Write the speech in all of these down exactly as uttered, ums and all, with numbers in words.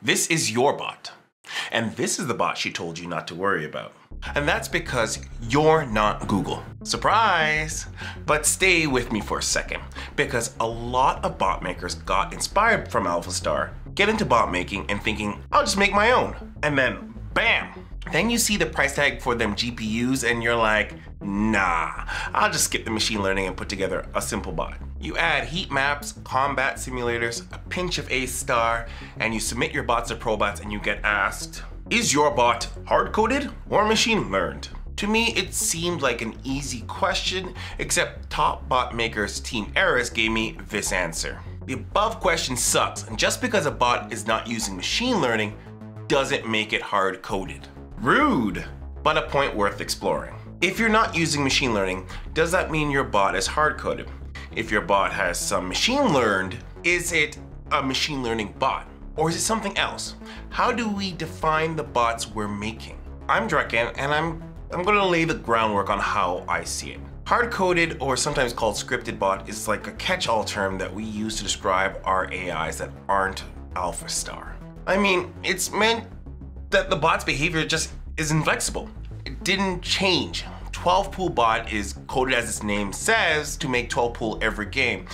This is your bot. And this is the bot she told you not to worry about. And that's because you're not Google. Surprise! But stay with me for a second, because a lot of bot makers got inspired from AlphaStar, get into bot making and thinking, I'll just make my own. And then bam! Then you see the price tag for them G P Us and you're like, nah, I'll just skip the machine learning and put together a simple bot. You add heat maps, combat simulators, a pinch of A star, and you submit your bots to ProBots and you get asked, is your bot hard-coded or machine learned? To me, it seemed like an easy question, except top bot makers Team Eris gave me this answer. The above question sucks, and just because a bot is not using machine learning doesn't make it hard-coded. Rude, but a point worth exploring. If you're not using machine learning, does that mean your bot is hard-coded? If your bot has some machine learned, is it a machine learning bot? Or is it something else? How do we define the bots we're making? I'm Dragon, and I'm, I'm gonna lay the groundwork on how I see it. Hard-coded, or sometimes called scripted bot, is like a catch-all term that we use to describe our A Is that aren't AlphaStar. I mean, it's meant that the bot's behavior just is inflexible. It didn't change. twelve pool bot is coded as its name says to make twelve pool every game.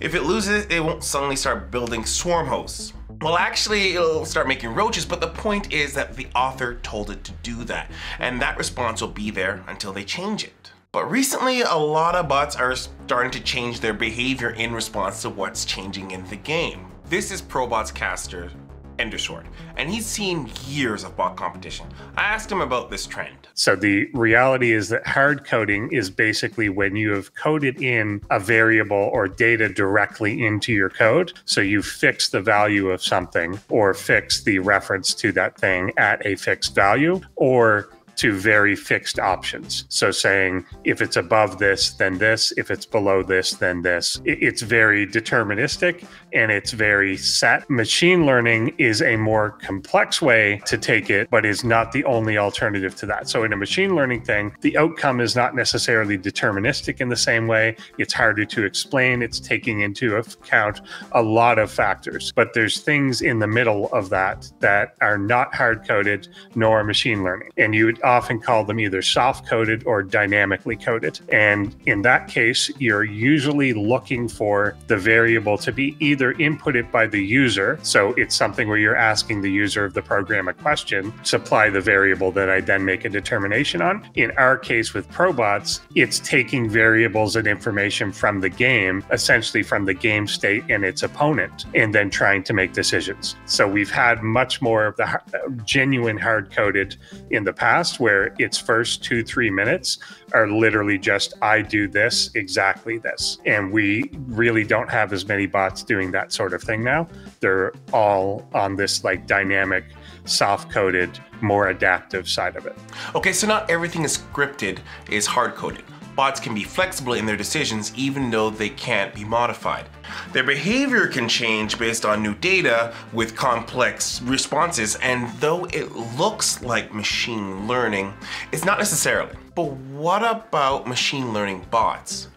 If it loses, it won't suddenly start building swarm hosts. Well, actually, it'll start making roaches, but the point is that the author told it to do that, and that response will be there until they change it. But recently, a lot of bots are starting to change their behavior in response to what's changing in the game. This is ProBots caster Endershort, and he's seen years of bot competition. I asked him about this trend. So the reality is that hard coding is basically when you have coded in a variable or data directly into your code. So you fix the value of something or fix the reference to that thing at a fixed value or to very fixed options. So saying, if it's above this, then this, if it's below this, then this. It's very deterministic and it's very set. Machine learning is a more complex way to take it, but is not the only alternative to that. So in a machine learning thing, the outcome is not necessarily deterministic in the same way. It's harder to explain. It's taking into account a lot of factors, but there's things in the middle of that that are not hard-coded nor machine learning. And you would often call them either soft-coded or dynamically coded. And in that case, you're usually looking for the variable to be either inputted by the user. So it's something where you're asking the user of the program a question, supply the variable that I then make a determination on. In our case with ProBots, it's taking variables and information from the game, essentially from the game state and its opponent, and then trying to make decisions. So we've had much more of the genuine hard-coded in the past, where its first two, three minutes are literally just, I do this, exactly this. And we really don't have as many bots doing that sort of thing now. They're all on this like dynamic, soft-coded, more adaptive side of it. Okay, so not everything is scripted is hard-coded. Bots can be flexible in their decisions even though they can't be modified. Their behavior can change based on new data with complex responses, and though it looks like machine learning, it's not necessarily. But what about machine learning bots?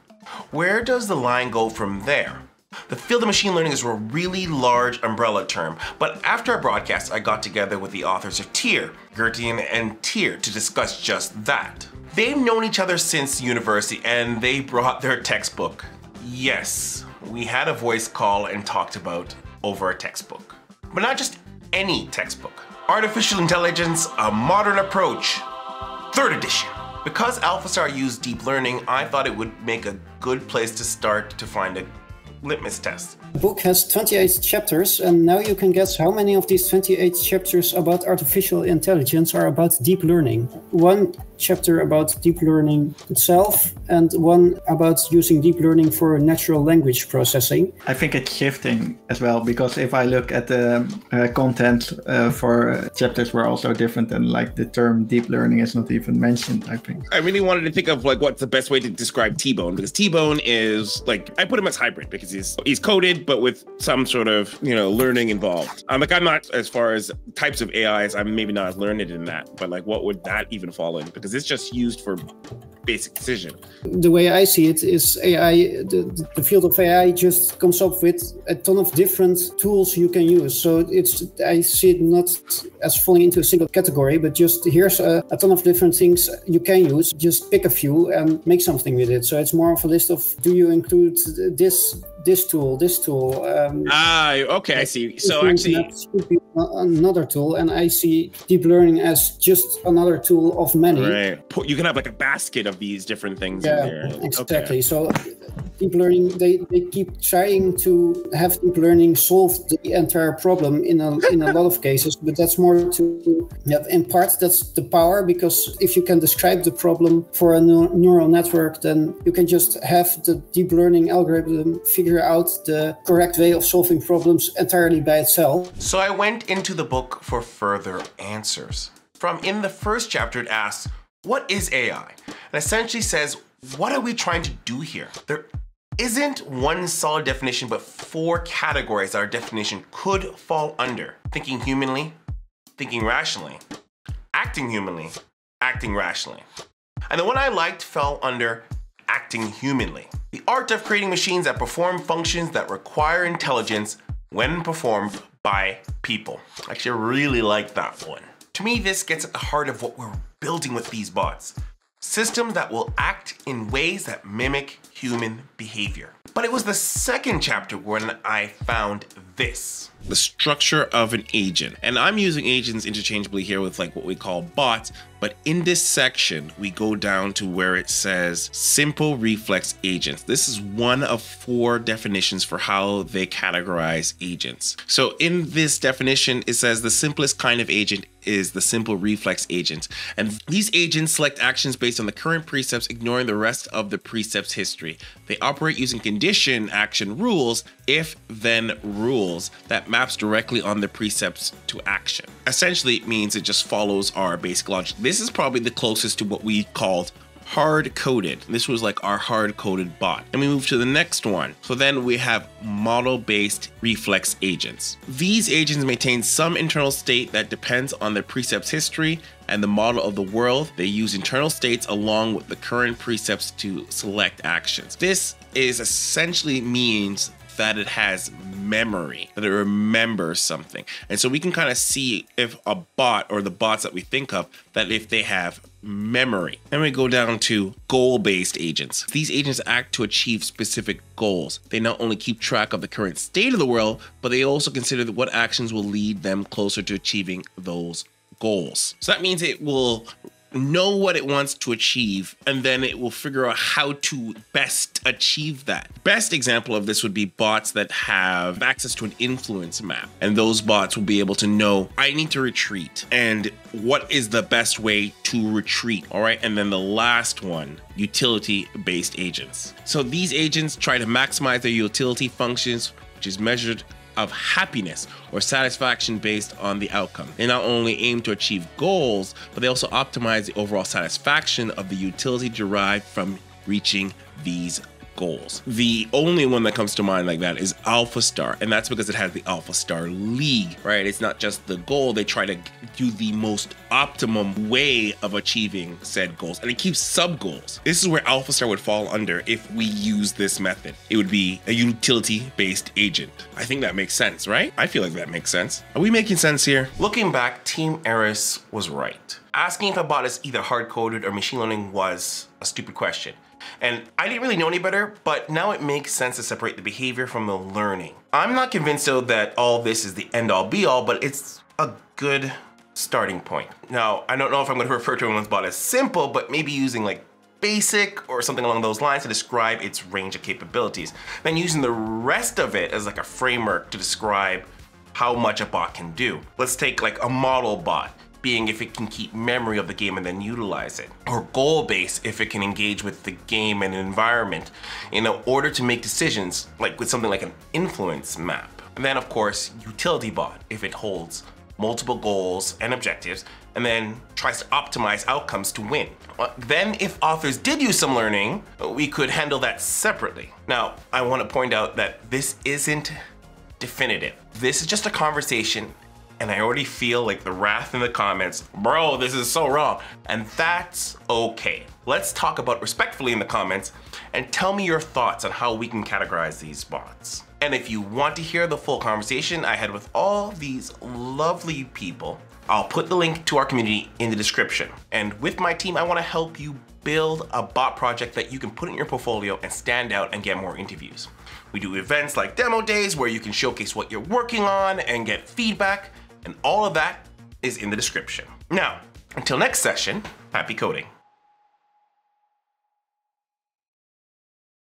Where does the line go from there? The field of machine learning is a really large umbrella term, but after our broadcast, I got together with the authors of Tier, Gertian and Tier, to discuss just that. They've known each other since university, and they brought their textbook. Yes, we had a voice call and talked about over a textbook. But not just any textbook. Artificial Intelligence, A Modern Approach, third edition. Because AlphaStar used deep learning, I thought it would make a good place to start to find a litmus test. The book has twenty-eight chapters, and now you can guess how many of these twenty-eight chapters about artificial intelligence are about deep learning. One chapter about deep learning itself, and one about using deep learning for natural language processing. I think it's shifting as well, because if I look at the uh, content uh, for uh, chapters were also different, and like the term deep learning is not even mentioned, I think. I really wanted to think of like what's the best way to describe T-Bone, because T-Bone is like, I put him as hybrid because he's, he's coded, but with some sort of, you know, learning involved. I'm like, I'm not, as far as types of A Is, I'm maybe not as learned in that, but like what would that even fall in? Because because it's just used for basic decision. The way I see it is A I, the, the field of A I just comes up with a ton of different tools you can use. So it's, I see it not as falling into a single category, but just here's a, a ton of different things you can use. Just pick a few and make something with it. So it's more of a list of, do you include this this tool, this tool? Um, ah, okay, I see. So actually, another tool, and I see deep learning as just another tool of many. Right. You can have like a basket of these different things. Yeah, in there. Exactly. Okay. So deep learning, they, they keep trying to have deep learning solve the entire problem in a, in a lot of cases, but that's more to, yeah, in part, that's the power, because if you can describe the problem for a neur neural network, then you can just have the deep learning algorithm figure out the correct way of solving problems entirely by itself. So I went into the book for further answers. From in the first chapter, it asks, what is A I? And essentially says, what are we trying to do here? There isn't one solid definition, but four categories that our definition could fall under. Thinking humanly, thinking rationally, acting humanly, acting rationally. And the one I liked fell under acting humanly. The art of creating machines that perform functions that require intelligence when performed by people. Actually, I really like that one. To me, this gets at the heart of what we're building with these bots. Systems that will act in ways that mimic human behavior. But it was the second chapter when I found this. The structure of an agent. And I'm using agents interchangeably here with like what we call bots, but in this section, we go down to where it says simple reflex agents. This is one of four definitions for how they categorize agents. So in this definition, it says the simplest kind of agent is the simple reflex agent. And these agents select actions based on the current precepts, ignoring the rest of the precepts history. They operate using condition action rules, if then rules, that maps directly on the precepts to action. Essentially, it means it just follows our basic logic. This is probably the closest to what we called hard-coded. This was like our hard-coded bot. And we move to the next one. So then we have model-based reflex agents. These agents maintain some internal state that depends on their precepts history and the model of the world. They use internal states along with the current precepts to select actions. This is essentially means that it has memory, that it remembers something. And so we can kind of see if a bot or the bots that we think of, that if they have memory. Then we go down to goal-based agents. These agents act to achieve specific goals. They not only keep track of the current state of the world, but they also consider what actions will lead them closer to achieving those goals. So that means it will know what it wants to achieve, and then it will figure out how to best achieve that. Best example of this would be bots that have access to an influence map, and those bots will be able to know, I need to retreat, and what is the best way to retreat, all right? And then the last one, utility-based agents. So these agents try to maximize their utility functions, which is measured of happiness or satisfaction based on the outcome. They not only aim to achieve goals, but they also optimize the overall satisfaction of the utility derived from reaching these goals. The only one that comes to mind like that is AlphaStar, and that's because it has the AlphaStar League, right? It's not just the goal, they try to do the most optimum way of achieving said goals, and it keeps sub-goals. This is where AlphaStar would fall under if we use this method. It would be a utility-based agent. I think that makes sense, right? I feel like that makes sense. Are we making sense here? Looking back, Team Eris was right. Asking if a bot is either hard-coded or machine learning was a stupid question. And I didn't really know any better, but now it makes sense to separate the behavior from the learning. I'm not convinced though that all this is the end all be all, but it's a good starting point. Now, I don't know if I'm gonna refer to anyone's bot as simple, but maybe using like basic or something along those lines to describe its range of capabilities. Then using the rest of it as like a framework to describe how much a bot can do. Let's take like a model bot, being if it can keep memory of the game and then utilize it. Or goal-based, if it can engage with the game and environment in order to make decisions, like with something like an influence map. And then of course, utility bot, if it holds multiple goals and objectives, and then tries to optimize outcomes to win. Then if authors did use some learning, we could handle that separately. Now, I wanna point out that this isn't definitive. This is just a conversation and I already feel like the wrath in the comments, bro, this is so wrong. And that's okay. Let's talk about respectfully in the comments and tell me your thoughts on how we can categorize these bots. And if you want to hear the full conversation I had with all these lovely people, I'll put the link to our community in the description. And with my team, I want to help you build a bot project that you can put in your portfolio and stand out and get more interviews. We do events like demo days where you can showcase what you're working on and get feedback, and all of that is in the description. Now, until next session, happy coding.